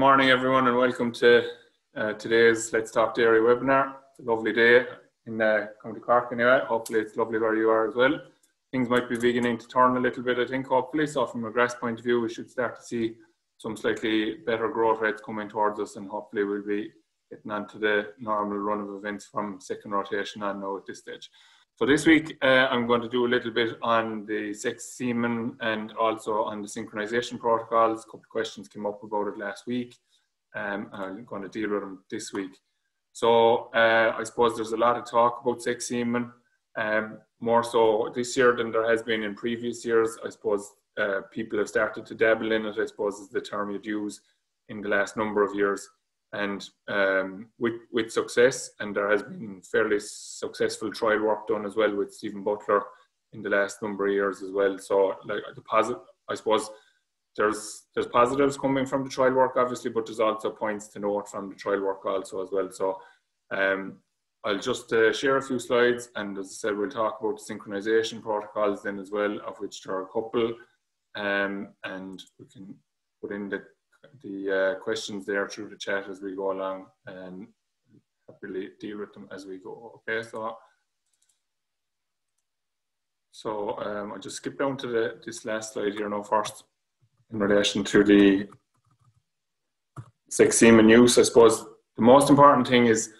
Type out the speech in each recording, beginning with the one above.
morning, everyone, and welcome to today's Let's Talk Dairy webinar. It's a lovely day in County Cork, anyway. Hopefully it's lovely where you are as well. Things might be beginning to turn a little bit, I think, hopefully. So from a grass point of view, we should start to see some slightly better growth rates coming towards us, and hopefully we'll be getting on to the normal run of events from second rotation on now at this stage. So this week, I'm going to do a little bit on the sex semen and also on the synchronization protocols. A couple of questions came up about it last week. I'm going to deal with them this week. So I suppose there's a lot of talk about sex semen, more so this year than there has been in previous years. I suppose people have started to dabble in it, I suppose, is the term you'd use, in the last number of years. And with success, and there has been fairly successful trial work done as well with Stephen Butler in the last number of years as well. So like the positive, I suppose there's positives coming from the trial work, obviously, but there's also points to note from the trial work also as well. So I'll just share a few slides, and as I said, we'll talk about synchronization protocols then as well, of which there are a couple, and we can put in the questions there through the chat as we go along, and happily deal with them as we go. Okay, so I'll just skip down to this last slide here now first, in relation to the sex semen use. I suppose the most important thing is,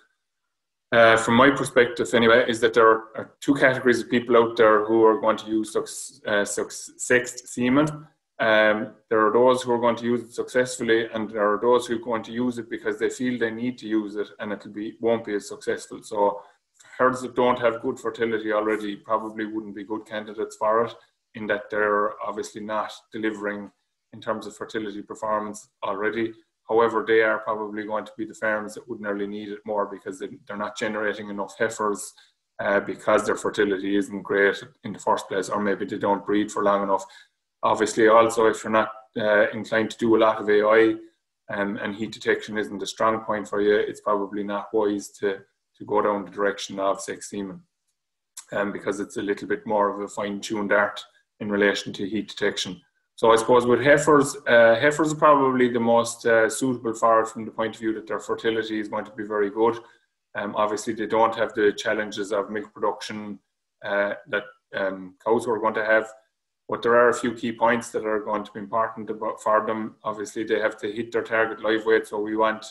from my perspective anyway, is that there are two categories of people out there who are going to use sexed semen. There are those who are going to use it successfully, and there are those who are going to use it because they feel they need to use it, and it won't be as successful. So herds that don't have good fertility already probably wouldn't be good candidates for it, in that they're obviously not delivering in terms of fertility performance already. However, they are probably going to be the farms that would nearly need it more, because they're not generating enough heifers, because their fertility isn't great in the first place, or maybe they don't breed for long enough. Obviously, also, if you're not inclined to do a lot of AI, and heat detection isn't a strong point for you, it's probably not wise to go down the direction of sex semen, because it's a little bit more of a fine-tuned art in relation to heat detection. So I suppose with heifers, heifers are probably the most suitable for it, from the point of view that their fertility is going to be very good. Obviously, they don't have the challenges of milk production that cows are going to have. But there are a few key points that are going to be important for them. Obviously, they have to hit their target live weight. So we want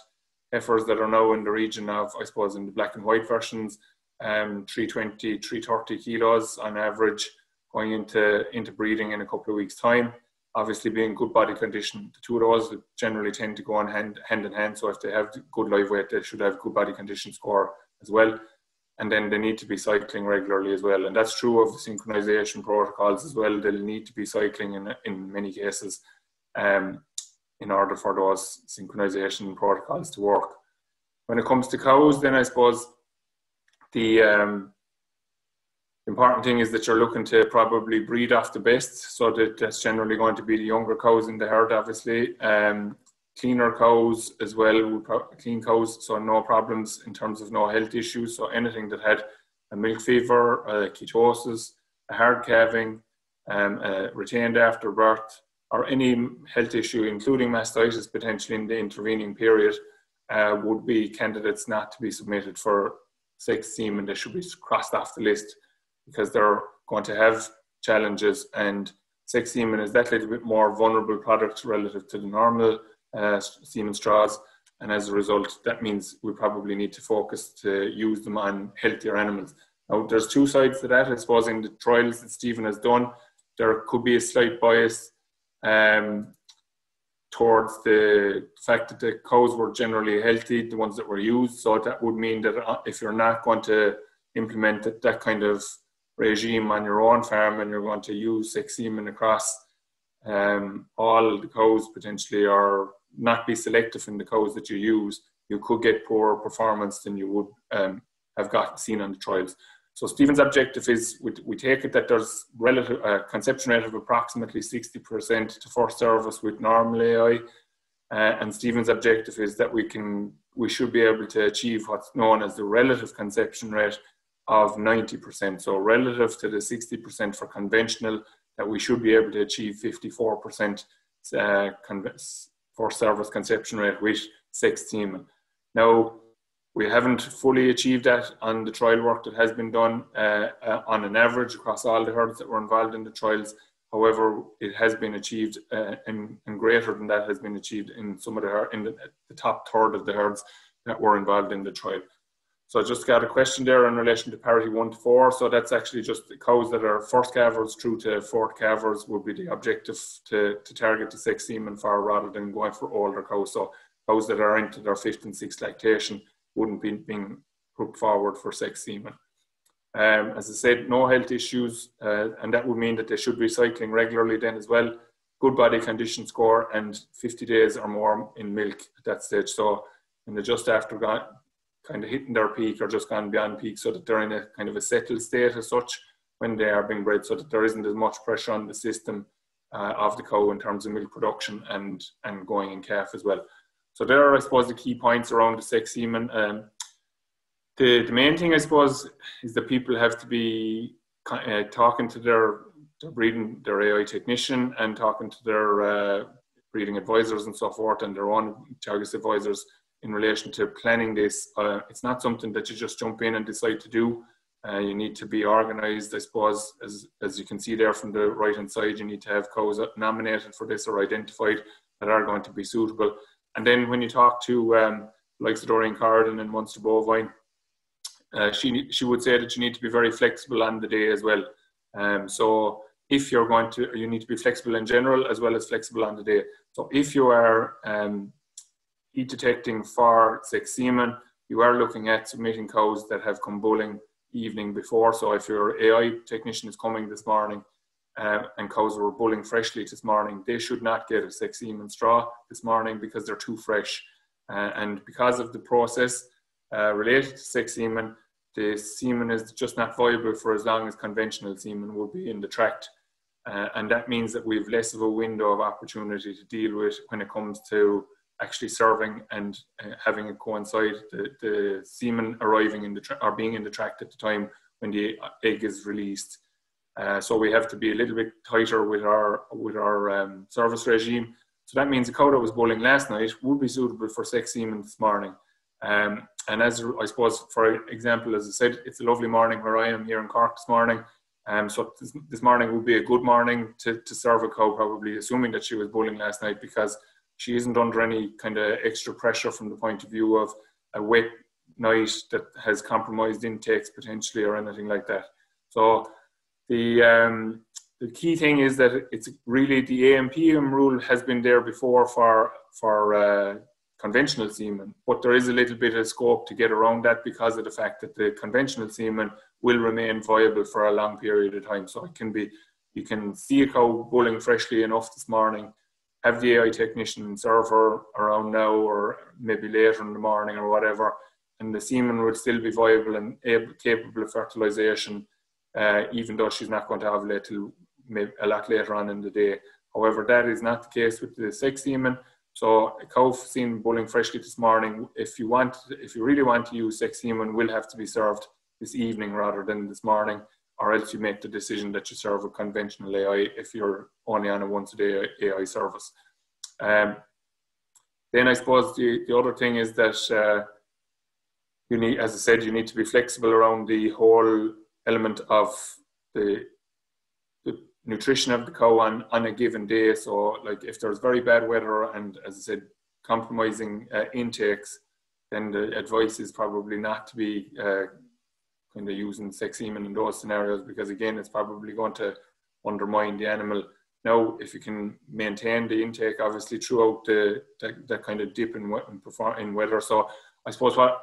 heifers that are now in the region of, I suppose, in the black and white versions, 320, 330 kilos on average, going into breeding in a couple of weeks' time. Obviously, being good body condition. The two of those generally tend to go on hand in hand. So if they have good live weight, they should have good body condition score as well. And then they need to be cycling regularly as well. And that's true of the synchronization protocols as well. They'll need to be cycling in many cases, in order for those synchronization protocols to work. When it comes to cows, then I suppose the important thing is that you're looking to probably breed off the best. So that's generally going to be the younger cows in the herd, obviously. Cleaner cows as well, clean cows, so no problems in terms of no health issues. So anything that had a milk fever, ketosis, a hard calving, retained after birth, or any health issue, including mastitis potentially in the intervening period, would be candidates not to be submitted for sex semen. They should be crossed off the list, because they're going to have challenges, and sex semen is that little bit more vulnerable product relative to the normal semen straws, and as a result, that means we probably need to focus to use them on healthier animals. Now, there's two sides to that. I suppose in the trials that Stephen has done, there could be a slight bias towards the fact that the cows were generally healthy, the ones that were used. So that would mean that if you're not going to implement that kind of regime on your own farm, and you're going to use sex semen across all the cows potentially, or not be selective in the cows that you use, you could get poorer performance than you would have seen on the trials. So Stephen's objective is, we take it that there's relative conception rate of approximately 60% to first service with normal AI, and Stephen's objective is that we should be able to achieve what's known as the relative conception rate of 90%. So relative to the 60% for conventional, that we should be able to achieve 54% first harvest conception rate with sexed semen. Now, we haven't fully achieved that on the trial work that has been done on an average across all the herds that were involved in the trials. However, it has been achieved and greater than that has been achieved in some of the herds, in the top third of the herds that were involved in the trial. So I just got a question there in relation to parity 1 to 4. So that's actually just the cows that are first calvers through to fourth calvers would be the objective to target the sexed semen for rather than going for older cows. So cows that are into their 5th and 6th lactation wouldn't be being put forward for sexed semen. As I said, no health issues, and that would mean that they should be cycling regularly then as well. Good body condition score and 50 days or more in milk at that stage. So when they're just after kind of hitting their peak or just gone beyond peak, so that they're in a kind of a settled state as such when they are being bred, so that there isn't as much pressure on the system of the cow in terms of milk production and going in calf as well. So there are, I suppose, the key points around the sexed semen. The main thing, I suppose, is that people have to be talking to their AI technician and talking to their breeding advisors and so forth, and their own Teagasc advisors in relation to planning this. It's not something that you just jump in and decide to do. You need to be organised, I suppose, as you can see there from the right-hand side. You need to have cows nominated for this or identified that are going to be suitable. And then when you talk to like Sadhbh O'Doherty Carden and Munster Bovine, she would say that you need to be very flexible on the day as well. So if you're going to, you need to be flexible in general as well as flexible on the day. So if you are heat detecting for sexed semen, you are looking at submitting cows that have come bulling evening before. So if your AI technician is coming this morning and cows were bulling freshly this morning, they should not get a sexed semen straw this morning because they're too fresh. And because of the process related to sexed semen, the semen is just not viable for as long as conventional semen will be in the tract. And that means that we have less of a window of opportunity to deal with when it comes to actually serving and having it coincide the semen arriving in the tract or being in the tract at the time when the egg is released. So we have to be a little bit tighter with our service regime. So that means the cow that was bulling last night would be suitable for sexed semen this morning. And as I suppose, for example, as I said, it's a lovely morning where I am here in Cork this morning. So this morning would be a good morning to serve a cow, probably, assuming that she was bulling last night, because she isn't under any kind of extra pressure from the point of view of a wet night that has compromised intakes potentially or anything like that. So the key thing is that it's really the AMPM rule has been there before for conventional semen, but there is a little bit of scope to get around that because of the fact that the conventional semen will remain viable for a long period of time. So it can be, you can see a cow bulling freshly enough this morning, have the AI technician serve her around now or maybe later in the morning or whatever, and the semen would still be viable and capable of fertilization, even though she's not going to ovulate till maybe a lot later on in the day. However, that is not the case with the sexed semen. So a cow seen bulling freshly this morning, if you really want to use sexed semen, will have to be served this evening rather than this morning, or else you make the decision that you serve a conventional AI if you're only on a once-a-day AI service. Then I suppose the other thing is that you need, as I said, you need to be flexible around the whole element of the nutrition of the cow on a given day. So like if there's very bad weather and, as I said, compromising intakes, then the advice is probably not to be kind of using sexed semen in those scenarios, because again, it's probably going to undermine the animal. Now, if you can maintain the intake, obviously throughout the kind of dip in weather. So I suppose like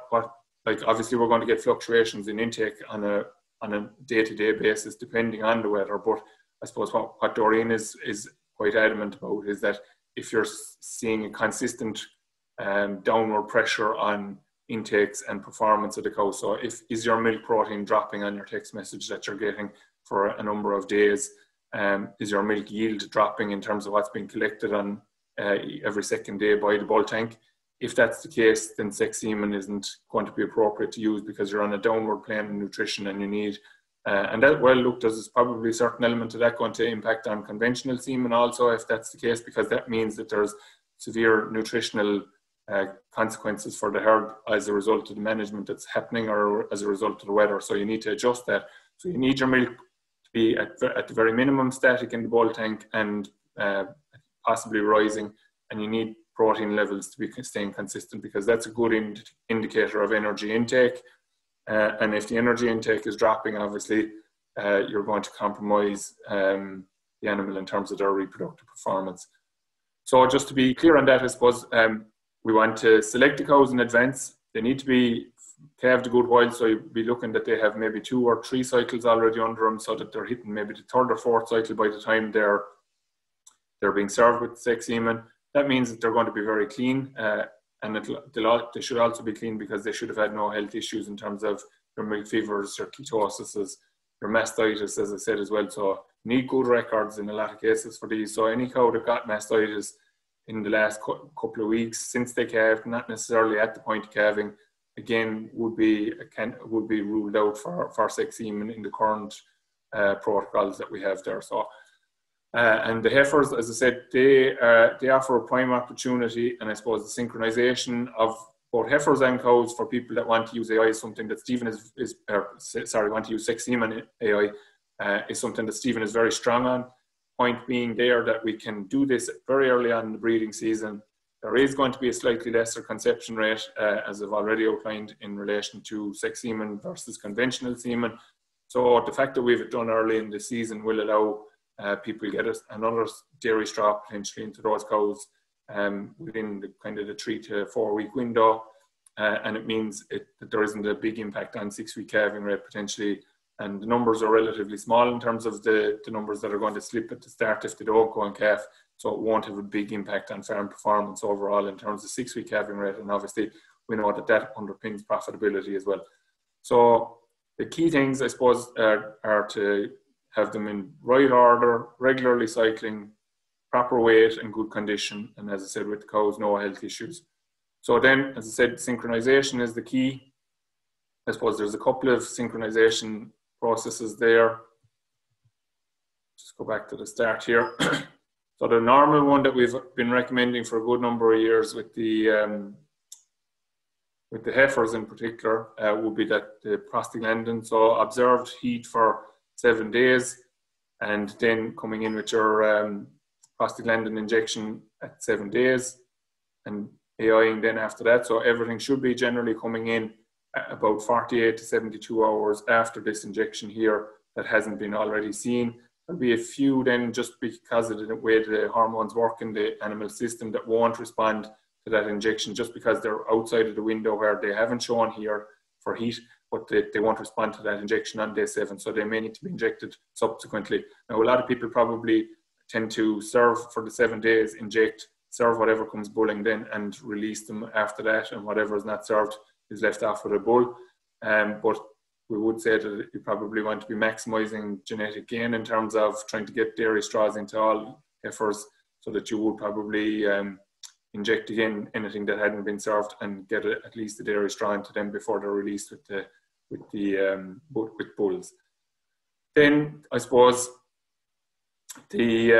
obviously we're going to get fluctuations in intake on a day-to-day basis depending on the weather. But I suppose what Doreen is quite adamant about is that if you're seeing a consistent downward pressure on intakes and performance of the cow, so is your milk protein dropping on your text message that you're getting for a number of days? Is your milk yield dropping in terms of what's being collected on every second day by the bulk tank? If that's the case, then sexed semen isn't going to be appropriate to use, because you're on a downward plane in nutrition, and you need and that, well, look, there's probably a certain element of that going to impact on conventional semen also, if that's the case, because that means that there's severe nutritional consequences for the herd as a result of the management that's happening or as a result of the weather. So you need to adjust that. So you need your milk to be at the very minimum static in the bowl tank and possibly rising, and you need protein levels to be staying consistent, because that's a good indicator of energy intake. And if the energy intake is dropping, obviously you're going to compromise the animal in terms of their reproductive performance. So just to be clear on that, I suppose we want to select the cows in advance. They need to be calved a good while, so you'll be looking that they have maybe 2 or 3 cycles already under them, so that they're hitting maybe the 3rd or 4th cycle by the time they're being served with sex semen. That means that they're going to be very clean, and they should also be clean because they should have had no health issues in terms of your milk fevers, your ketosises, your mastitis, as I said as well. So need good records in a lot of cases for these. So any cow that got mastitis in the last couple of weeks since they calved, not necessarily at the point of calving, again would be ruled out for sex semen in the current protocols that we have there. So. And the heifers, as I said, they offer a prime opportunity, and I suppose the synchronization of both heifers and cows for people that want to use AI is something that Stephen want to use sex semen AI is something that Stephen is very strong on. Point being there that we can do this very early on in the breeding season. There is going to be a slightly lesser conception rate, as I've already outlined, in relation to sex semen versus conventional semen. So the fact that we've it done early in the season will allow people get another dairy straw potentially into those cows within the kind of the 3 to 4 week window, and it means that there isn't a big impact on 6-week calving rate potentially, and the numbers are relatively small in terms of the numbers that are going to slip at the start if they don't go and calf, so it won't have a big impact on farm performance overall in terms of 6-week calving rate, and obviously we know that that underpins profitability as well. So the key things, I suppose, are to have them in right order, regularly cycling, proper weight and good condition. And as I said, with the cows, no health issues. So then, as I said, synchronization is the key. I suppose there's a couple of synchronization processes there. Just go back to the start here. So the normal one that we've been recommending for a good number of years with the heifers in particular would be that the prostaglandin, so observed heat for 7 days, and then coming in with your prostaglandin injection at 7 days and AIing then after that. So everything should be generally coming in about 48 to 72 hours after this injection here that hasn't been already seen. There'll be a few then, just because of the way the hormones work in the animal system, that won't respond to that injection just because they're outside of the window where they haven't shown here for heat, but they won't respond to that injection on day 7, so they may need to be injected subsequently. Now, a lot of people probably tend to serve for the 7 days, inject, serve whatever comes bulling then, and release them after that, and whatever is not served is left off with a bull. But we would say that you probably want to be maximizing genetic gain in terms of trying to get dairy straws into all heifers, so that you would probably inject again anything that hadn't been served and get at least the dairy straw into them before they're released with bulls. Then I suppose you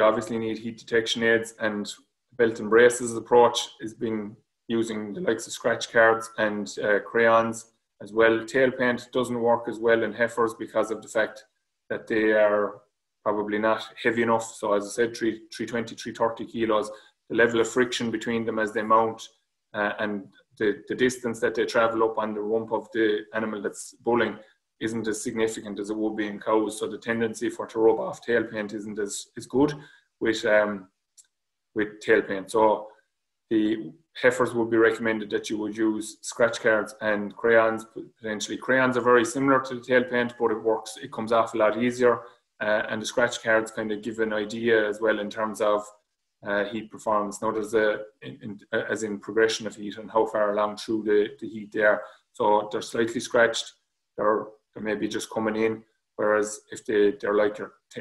obviously need heat detection aids, and belt and braces approach has been using the likes of scratch cards and crayons as well. Tail paint doesn't work as well in heifers because of the fact that they are probably not heavy enough. So as I said, 320, 330 kilos, the level of friction between them as they mount and the distance that they travel up on the rump of the animal that's bulling isn't as significant as it would be in cows. So the tendency for to rub off tail paint isn't as good with tail paint. So the heifers would be recommended that you would use scratch cards and crayons, potentially. Crayons are very similar to the tail paint, but it comes off a lot easier. And the scratch cards kind of give an idea as well in terms of heat performance, not as in progression of heat and how far along through the heat they are. So they're slightly scratched, they may be just coming in, whereas if they're like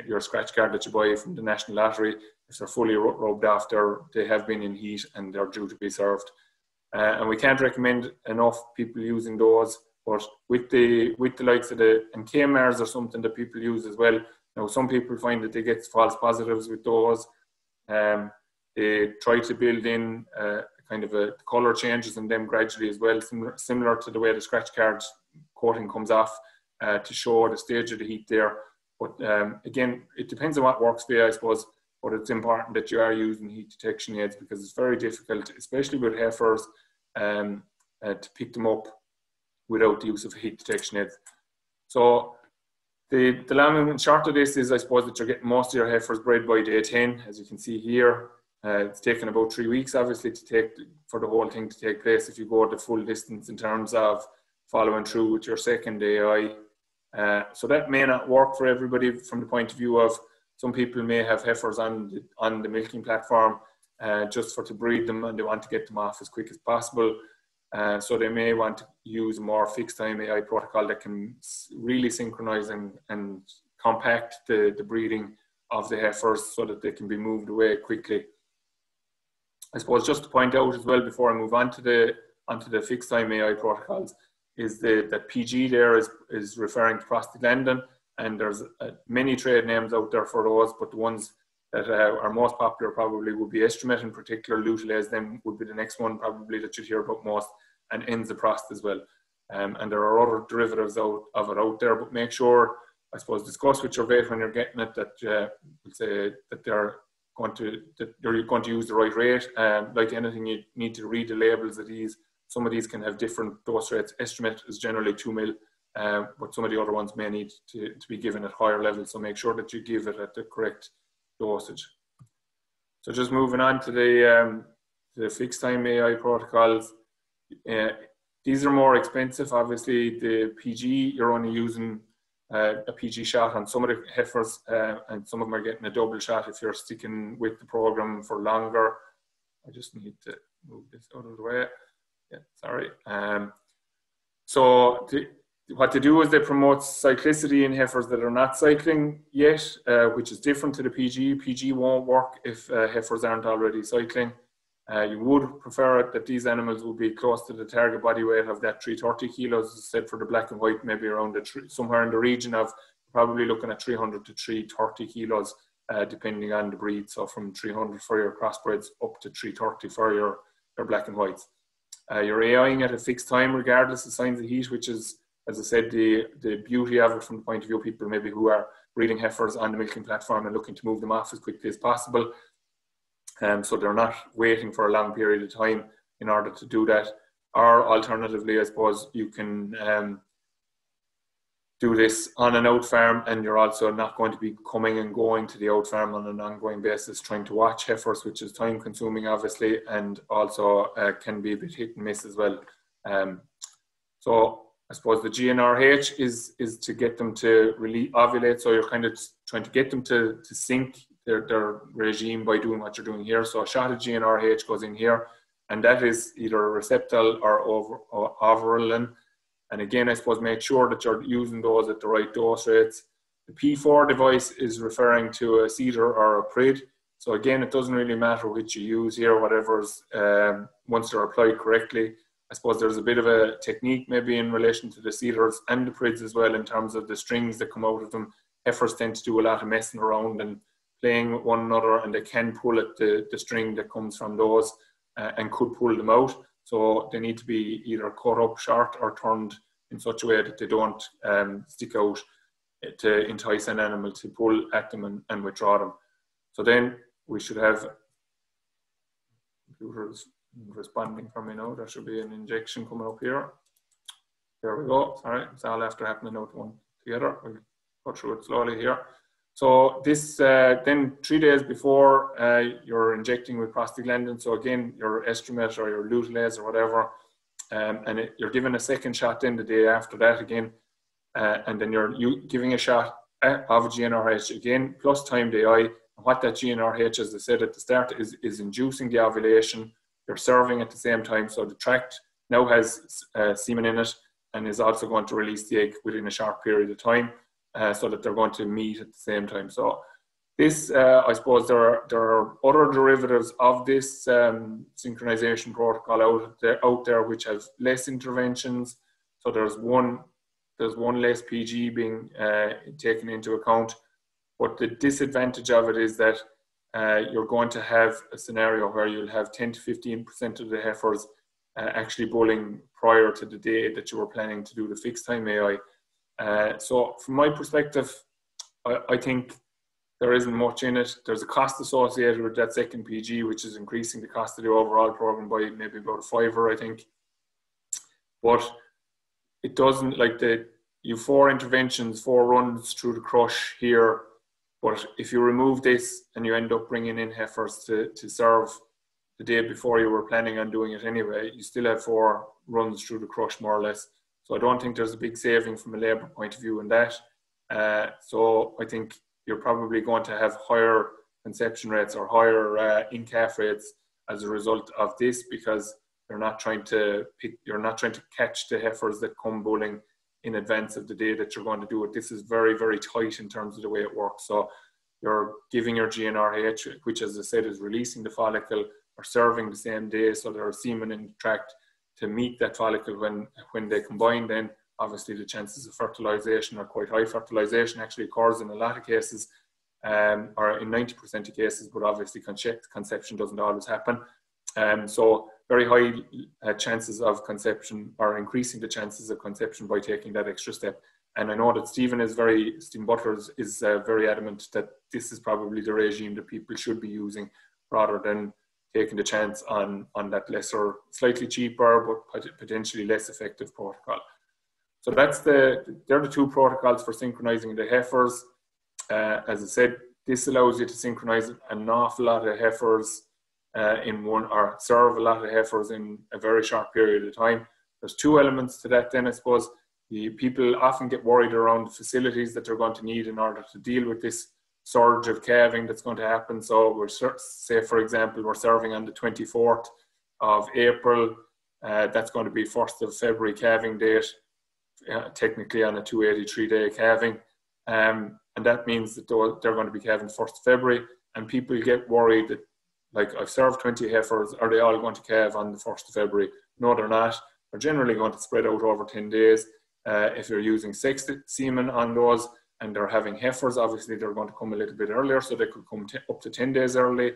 your scratch card that you buy from the National Lottery, if they're fully rubbed off, they have been in heat and they're due to be served. And we can't recommend enough people using those, but with the likes of and KMRs are something that people use as well. Now, some people find that they get false positives with those, They try to build in kind of a colour changes in them gradually as well, similar to the way the scratch card coating comes off to show the stage of the heat there. But again, it depends on what works for you, I suppose, but it's important that you are using heat detection aids because it's very difficult, especially with heifers, to pick them up without the use of heat detection aids. So the long and short of this is, I suppose, that you're getting most of your heifers bred by day 10, as you can see here. It's taken about 3 weeks, obviously, to take for the whole thing to take place if you go the full distance in terms of following through with your second AI. So that may not work for everybody from the point of view of some people may have heifers on the milking platform just for to breed them, and they want to get them off as quick as possible. So they may want to use a more fixed time AI protocol that can really synchronize and compact the breeding of the heifers so that they can be moved away quickly. I suppose just to point out as well before I move on to the fixed time AI protocols is that PG there is referring to prostaglandin, and there's many trade names out there for those, but the ones that are most popular probably would be Estromet in particular. Lutalase then would be the next one probably that you'd hear about most, and Enzaprost as well. And there are other derivatives out there, but make sure, I suppose, discuss with your vet when you're getting it that you're going to use the right rate. Like anything, you need to read the labels of these. Some of these can have different dose rates. Estromet is generally 2 mL, but some of the other ones may need to be given at higher levels. So make sure that you give it at the correct dosage. So just moving on to the fixed time AI protocols. These are more expensive. Obviously, the PG, you're only using a PG shot on some of the heifers, and some of them are getting a double shot if you're sticking with the program for longer. I just need to move this out of the way. Yeah, sorry. What they do is they promote cyclicity in heifers that are not cycling yet, which is different to the PG. PG won't work if heifers aren't already cycling. You would prefer that these animals will be close to the target body weight of that 330 kilos, as I said, for the black and white, maybe around somewhere in the region of probably looking at 300 to 330 kilos, depending on the breed. So from 300 for your crossbreds up to 330 for your black and whites. You're AIing at a fixed time, regardless of signs of heat, which is, as I said, the beauty of it from the point of view of people maybe who are breeding heifers on the milking platform and looking to move them off as quickly as possible. So they're not waiting for a long period of time in order to do that. Or alternatively, I suppose, you can do this on an out farm, and you're also not going to be coming and going to the out farm on an ongoing basis, trying to watch heifers, which is time consuming, obviously, and also can be a bit hit and miss as well. So I suppose the GNRH is to get them to really ovulate. So you're kind of trying to get them to sync their regime by doing what you're doing here. So a shot of GNRH goes in here, and that is either Receptal or Overlin. And again, I suppose make sure that you're using those at the right dose rates. The P4 device is referring to a Cedar or a Prid. So again, it doesn't really matter which you use here, whatever's, once they're applied correctly. I suppose there's a bit of a technique maybe in relation to the Cedars and the Prids as well in terms of the strings that come out of them. Heifers tend to do a lot of messing around and playing with one another, and they can pull at the string that comes from those and could pull them out. So they need to be either cut up short or turned in such a way that they don't stick out to entice an animal to pull at them and withdraw them. So then we should have computers responding for me now. There should be an injection coming up here. There we go. All right, it's all after happening out one together. We'll go through it slowly here. So this then 3 days before you're injecting with prostaglandin. So again, your Estromet or your Lutalase or whatever, you're giving a second shot then the day after that again, and then you're giving a shot of GNRH again plus timed AI. And what that GNRH, as I said at the start, is inducing the ovulation. You're serving at the same time, so the tract now has semen in it and is also going to release the egg within a short period of time. So that they're going to meet at the same time. So this, I suppose there are other derivatives of this synchronization protocol out there which have less interventions. So there's one less PG being taken into account. But the disadvantage of it is that you're going to have a scenario where you'll have 10 to 15% of the heifers actually bulling prior to the day that you were planning to do the fixed time AI. So from my perspective, I think there isn't much in it. There's a cost associated with that second PG, which is increasing the cost of the overall program by maybe about a $5, I think. But it doesn't, like, you four interventions, four runs through the crush here. But if you remove this and you end up bringing in heifers to serve the day before you were planning on doing it anyway, you still have four runs through the crush more or less. So I don't think there's a big saving from a labour point of view in that. So I think you're probably going to have higher conception rates or higher in-calf rates as a result of this, because you're not trying to catch the heifers that come bulling in advance of the day that you're going to do it. This is very, very tight in terms of the way it works. So you're giving your GNRH, which, as I said, is releasing the follicle or serving the same day. So there are semen in the tract to meet that follicle when they combine. Then obviously the chances of fertilization are quite high. Fertilization actually occurs in a lot of cases, or in 90% of cases, but obviously conception doesn't always happen. So very high chances of conception, or increasing the chances of conception by taking that extra step. And I know that Stephen Butler is very adamant that this is probably the regime that people should be using, rather than taking the chance on that lesser, slightly cheaper, but potentially less effective protocol. So they're the two protocols for synchronizing the heifers. As I said, this allows you to synchronize an awful lot of heifers in one, or serve a lot of heifers in a very short period of time. There's two elements to that then, I suppose. People often get worried around the facilities that they're going to need in order to deal with this surge of calving that's going to happen. So we're, say for example, we're serving on the 24th of April. That's going to be 1st of February calving date, technically on a 283-day calving. And that means that they're going to be calving 1st of February. And people get worried that, like, I've served 20 heifers, are they all going to calve on the 1st of February? No, they're not. They're generally going to spread out over 10 days. If you're using sexed semen on those, and they're having heifers, obviously they're going to come a little bit earlier, so they could come up to 10 days early.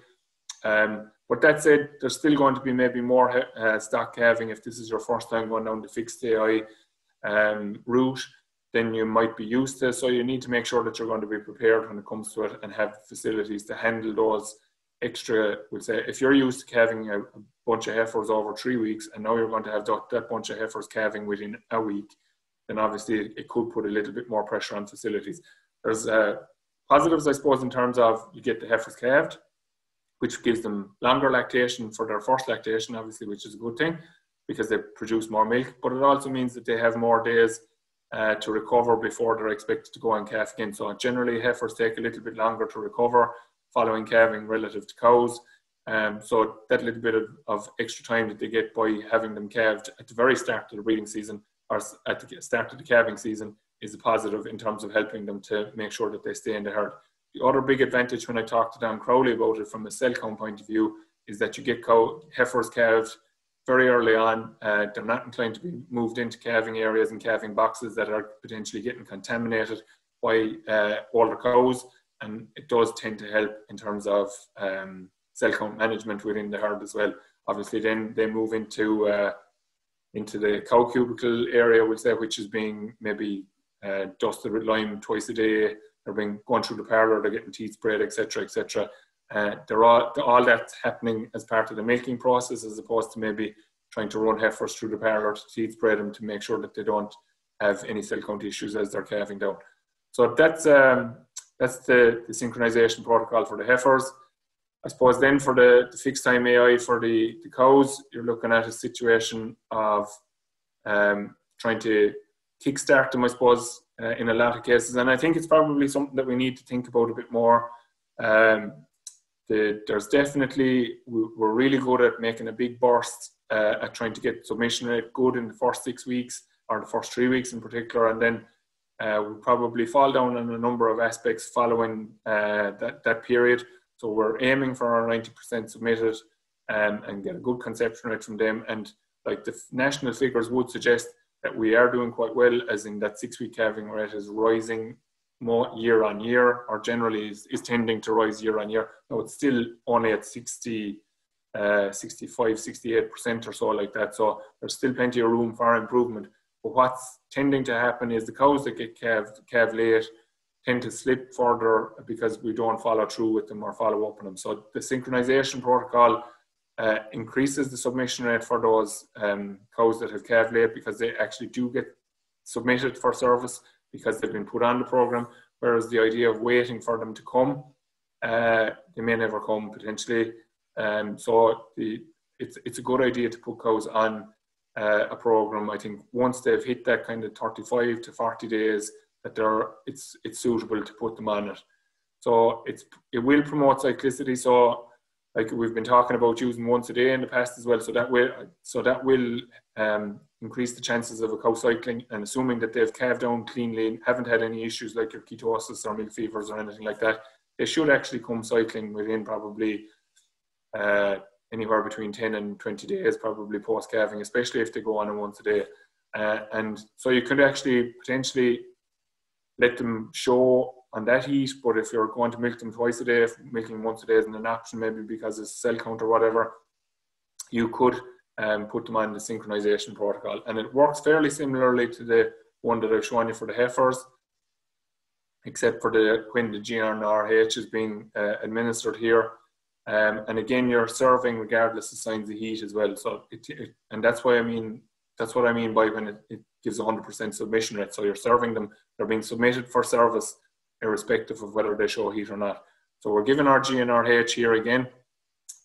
But that said, there's still going to be maybe more stock calving. If this is your first time going down the fixed AI route, then you might be used to. So you need to make sure that you're going to be prepared when it comes to it, and have facilities to handle those extra, we'll say, if you're used to calving a bunch of heifers over 3 weeks, and now you're going to have that bunch of heifers calving within a week, then obviously it could put a little bit more pressure on facilities. There's positives, I suppose, in terms of you get the heifers calved, which gives them longer lactation for their first lactation, obviously, which is a good thing because they produce more milk, but it also means that they have more days to recover before they're expected to go and calf again. So generally heifers take a little bit longer to recover following calving relative to cows. So that little bit of extra time that they get by having them calved at the very start of the breeding season, or at the start of the calving season, is a positive in terms of helping them to make sure that they stay in the herd. The other big advantage, when I talked to Dan Crowley about it from a cell count point of view, is that you get heifers calved very early on. They're not inclined to be moved into calving areas and calving boxes that are potentially getting contaminated by older cows, and it does tend to help in terms of cell count management within the herd as well. Obviously then they move into the cow cubicle area, we'll say, which is being maybe dusted with lime twice a day. They're going through the parlor, they're getting teeth sprayed, etc., etc. All that's happening as part of the milking process, as opposed to maybe trying to run heifers through the parlor to teeth spray them to make sure that they don't have any cell count issues as they're calving down. So that's the synchronization protocol for the heifers. I suppose then for the fixed time AI for the cows, you're looking at a situation of trying to kickstart them, I suppose, in a lot of cases. And I think it's probably something that we need to think about a bit more. There's definitely, we're really good at making a big burst at trying to get submission rate good in the first 6 weeks, or the first 3 weeks in particular, and then we probably fall down on a number of aspects following that period. So we're aiming for our 90% submitted and get a good conception rate from them. And like the national figures would suggest that we are doing quite well, as in that 6-week calving rate is rising more year on year, or generally is tending to rise year on year. Now it's still only at 65, 68% or so like that. So there's still plenty of room for improvement. But what's tending to happen is the cows that get calved late tend to slip further because we don't follow through with them or follow up on them. So the synchronization protocol increases the submission rate for those cows that have calved late, because they actually do get submitted for service because they've been put on the program. Whereas the idea of waiting for them to come, they may never come potentially. So it's a good idea to put cows on a program. I think once they've hit that kind of 35 to 40 days, that it's suitable to put them on it. So it will promote cyclicity. So like we've been talking about using once a day in the past as well. So that will increase the chances of a cow cycling, and assuming that they've calved down cleanly and haven't had any issues like your ketosis or milk fevers or anything like that, they should actually come cycling within probably anywhere between 10 and 20 days probably post calving, especially if they go on a once a day. And so you could actually potentially let them show on that heat, but if you're going to milk them twice a day, if milking once a day isn't an option, maybe because it's cell count or whatever, you could put them on the synchronization protocol. And it works fairly similarly to the one that I've shown you for the heifers, except for when the GNRH is being administered here. And again, you're serving regardless of signs of heat as well. So, and that's what I mean by when it gives 100% submission rate. So you're serving them, they're being submitted for service, irrespective of whether they show heat or not. So we're giving our GNRH here again,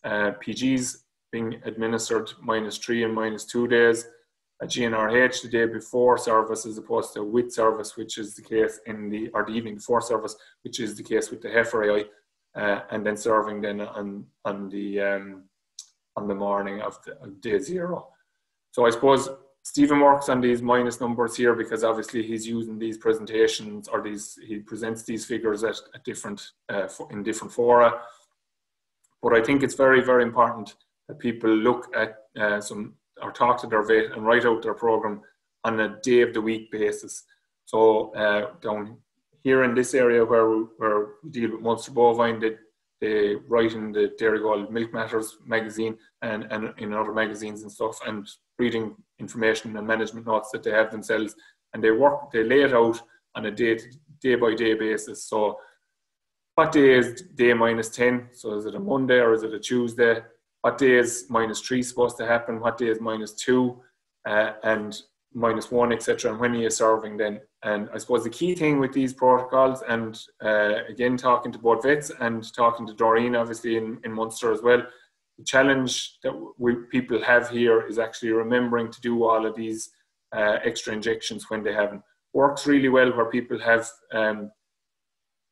PGs being administered -3 and -2 days, a GNRH the day before service as opposed to with service, which is the case in the, or the evening before service, which is the case with the heifer AI. And then serving then on the morning of day 0. So I suppose Stephen works on these minus numbers here because obviously he's using these presentations, or he presents these figures at different in different fora. But I think it's very, very important that people look at or talk to their vet and write out their program on a day of the week basis. So down here in this area where we deal with Munster Bovine, they write in the Dairy Gold Milk Matters magazine and in other magazines and stuff, and breeding information and management notes that they have themselves, and they lay it out on a day by day basis. So what day is day -10? So is it a Monday or is it a Tuesday? What day is -3 supposed to happen? What day is -2 and -1, etc., and when he is serving then? And I suppose the key thing with these protocols, and again talking to both vets and talking to Doreen obviously in Munster as well, the challenge that people have here is actually remembering to do all of these extra injections when they haven't. Works really well where people have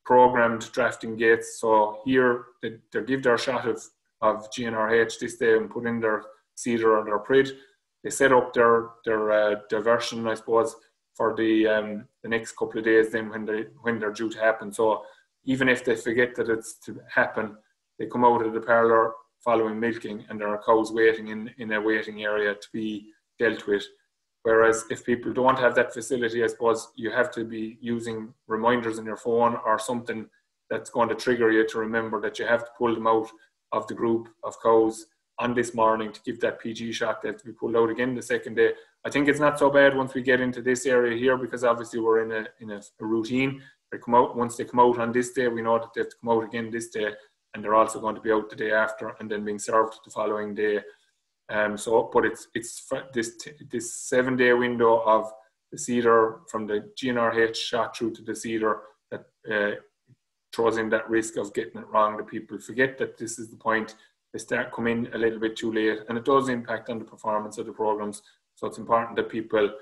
programmed drafting gates. So here they give their shot of GNRH this day and put in their Cedar or their Prid. They set up their diversion, I suppose, for the next couple of days then when they're due to happen. So even if they forget that it's to happen, they come out of the parlour following milking and there are cows waiting in a waiting area to be dealt with. Whereas if people don't have that facility, I suppose you have to be using reminders in your phone or something that's going to trigger you to remember that you have to pull them out of the group of cows on this morning to give that PG shot. That we pulled out again the second day. I think it's not so bad once we get into this area here, because obviously we're in a routine. They come out, once they come out on this day, we know that they have to come out again this day, and they're also going to be out the day after and then being served the following day. So, but it's this 7-day window of the Cedar from the GNRH shot through to the Cedar that throws in that risk of getting it wrong. The people forget that this is the point. They start come in a little bit too late, and it does impact on the performance of the programs. So it's important that people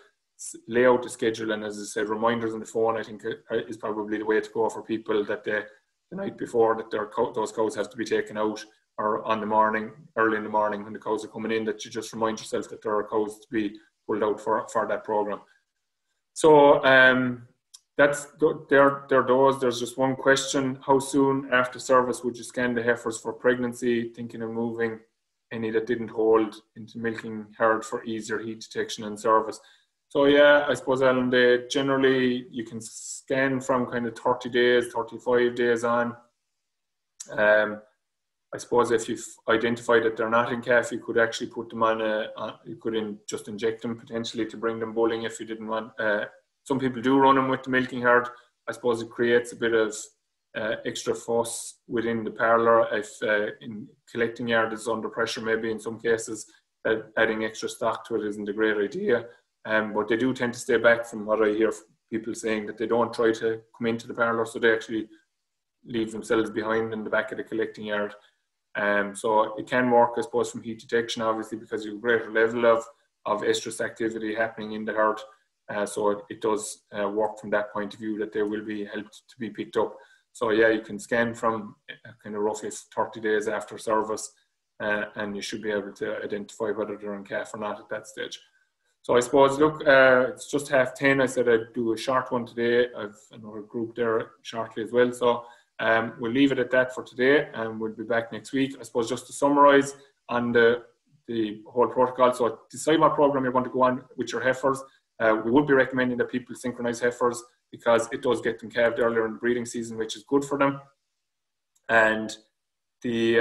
lay out the schedule, and as I said, reminders on the phone I think is probably the way to go for people, that the night before that those cows have to be taken out, or on the morning, early in the morning when the cows are coming in, that you just remind yourself that there are cows to be pulled out for that program. So there's just one question. How soon after service would you scan the heifers for pregnancy? Thinking of moving any that didn't hold into milking herd for easier heat detection and service. So yeah, I suppose, Alan, they generally you can scan from kind of 30 days, 35 days on. I suppose if you've identified that they're not in calf, you could actually put them on a, you could just inject them potentially to bring them bulling if you didn't want. Some people do run them with the milking herd. I suppose it creates a bit of extra fuss within the parlour if in collecting yard is under pressure, maybe in some cases, adding extra stock to it isn't a great idea. But they do tend to stay back from what I hear from people saying that they don't try to come into the parlour, so they actually leave themselves behind in the back of the collecting yard. So it can work, I suppose, from heat detection, obviously, because you have a greater level of estrus activity happening in the herd. So it does work from that point of view that they will be helped to be picked up. So yeah, you can scan from kind of roughly 30 days after service and you should be able to identify whether they're in calf or not at that stage. So I suppose, look, it's just 10:30. I said I'd do a short one today. I've another group there shortly as well. So we'll leave it at that for today and we'll be back next week. I suppose just to summarize on the whole protocol. So decide what program you're going to go on with your heifers. We would be recommending that people synchronize heifers because it does get them calved earlier in the breeding season, which is good for them. And the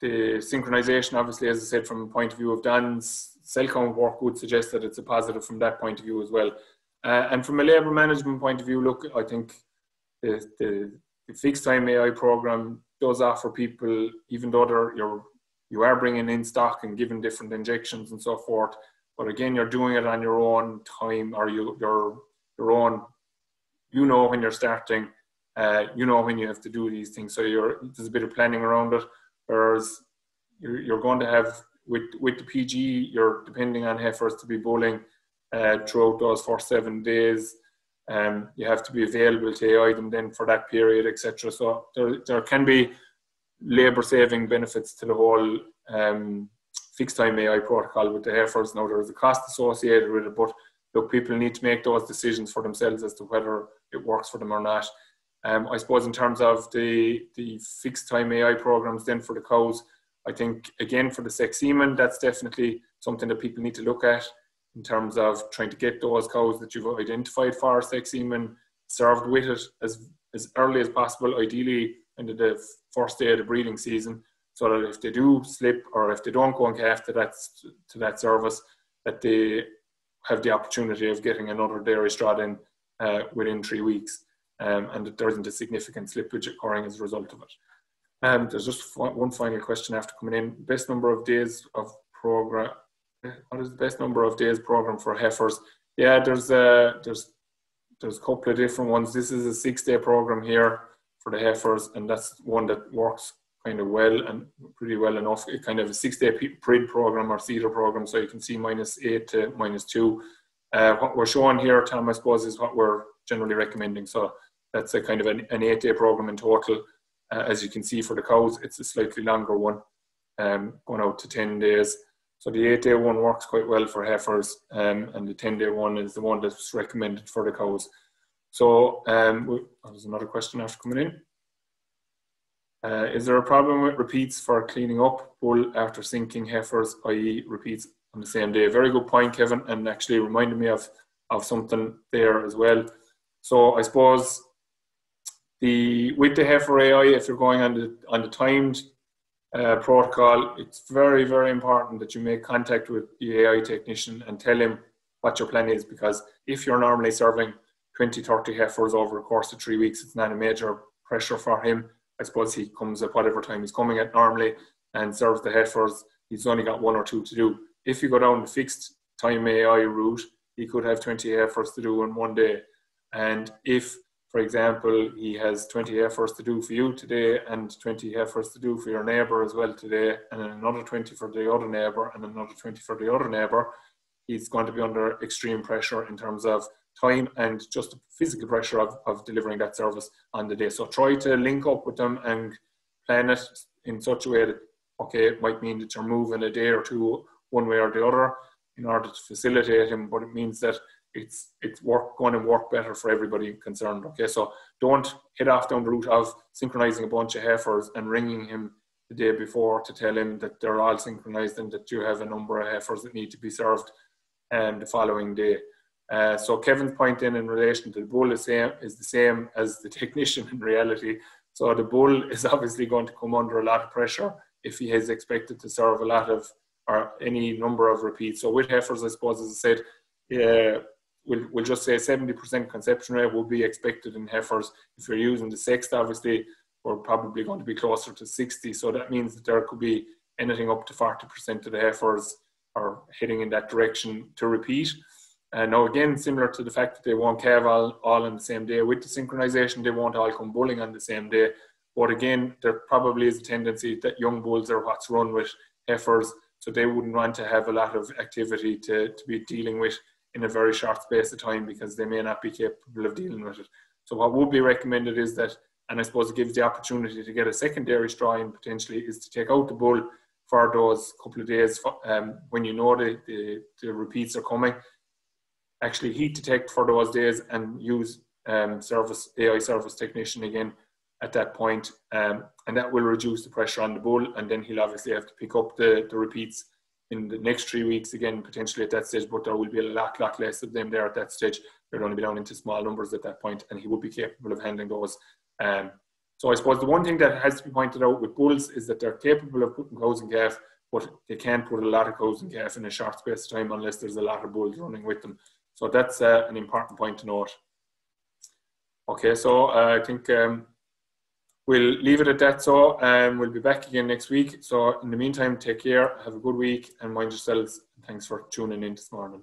synchronization, obviously, as I said, from the point of view of Dan's cell count work would suggest that it's a positive from that point of view as well. And from a labour management point of view, look, I think the fixed time AI program does offer people, even though you are bringing in stock and giving different injections and so forth, but again, you're doing it on your own time, or your own, you know when you're starting, you know when you have to do these things. So there's a bit of planning around it. Whereas you're going to have, with the PG, you're depending on heifers to be bulling throughout those first 7 days. You have to be available to AI them then for that period, etc. So there can be labour-saving benefits to the whole fixed time AI protocol with the heifers. Now there is a cost associated with it, but look, people need to make those decisions for themselves as to whether it works for them or not. I suppose in terms of the fixed time AI programs then for the cows, I think again for the sex semen, that's definitely something that people need to look at in terms of trying to get those cows that you've identified for sex semen served with it as early as possible, ideally into the first day of the breeding season, so that if they do slip or if they don't go and calf to that service, that they have the opportunity of getting another dairy straw in within 3 weeks, and that there isn't a significant slippage occurring as a result of it. There's just one final question after coming in. Best number of days of program. What is the best number of days program for heifers? Yeah, there's a couple of different ones. This is a 6-day program here for the heifers, and that's one that works kind of well and pretty well enough. It kind of a 6-day Prid program or Cedar program, so you can see -8 to -2. What we're showing here, Tom, I suppose, is what we're generally recommending. So that's a kind of an 8-day program in total. As you can see for the cows, it's a slightly longer one, going out to 10 days. So the 8-day one works quite well for heifers, and the 10-day one is the one that's recommended for the cows. So there's another question after coming in. Is there a problem with repeats for cleaning up bull after sinking heifers, i.e. repeats on the same day? Very good point, Kevin, and actually reminded me of something there as well. So I suppose with the heifer AI, if you're going on the timed protocol, it's very, very important that you make contact with the AI technician and tell him what your plan is, because if you're normally serving 20, 30 heifers over the course of 3 weeks, it's not a major pressure for him. I suppose he comes at whatever time he's coming at normally and serves the heifers. He's only got 1 or 2 to do. If you go down the fixed time AI route, he could have 20 heifers to do in one day. And if, for example, he has 20 heifers to do for you today and 20 heifers to do for your neighbour as well today, and another 20 for the other neighbour and another 20 for the other neighbour, he's going to be under extreme pressure in terms of time and just the physical pressure of delivering that service on the day. So try to link up with them and plan it in such a way that, okay, it might mean that you're moving a day or two one way or the other in order to facilitate him, but it means that it's going to work better for everybody concerned. Okay, so don't head off down the route of synchronizing a bunch of heifers and ringing him the day before to tell him that they're all synchronized and that you have a number of heifers that need to be served. the following day. So Kevin's point in relation to the bull is the same as the technician in reality. So the bull is obviously going to come under a lot of pressure if he is expected to serve a lot of or any number of repeats. So with heifers, I suppose, as I said, we'll just say 70% conception rate will be expected in heifers. If you're using the sexed, obviously, we're probably going to be closer to 60. So that means that there could be anything up to 40% of the heifers are heading in that direction to repeat. Now again, similar to the fact that they won't calve all on the same day, with the synchronization, they won't all come bulling on the same day. But again, there probably is a tendency that young bulls are what's run with heifers, so they wouldn't want to have a lot of activity to be dealing with in a very short space of time, because they may not be capable of dealing with it. So what would be recommended is that, and I suppose it gives the opportunity to get a secondary straw in potentially, is to take out the bull for those couple of days when you know the repeats are coming. Actually heat detect for those days and use AI service technician again at that point, and that will reduce the pressure on the bull, and then he'll obviously have to pick up the repeats in the next 3 weeks again potentially at that stage, but there will be a lot less of them there at that stage. They're going to be down into small numbers at that point, and he will be capable of handling those. So I suppose the one thing that has to be pointed out with bulls is that they're capable of putting cows in calf, but they can't put a lot of cows in calf in a short space of time unless there's a lot of bulls running with them. So that's an important point to note. Okay, so I think we'll leave it at that. So we'll be back again next week. So in the meantime, take care, have a good week, and mind yourselves. Thanks for tuning in this morning.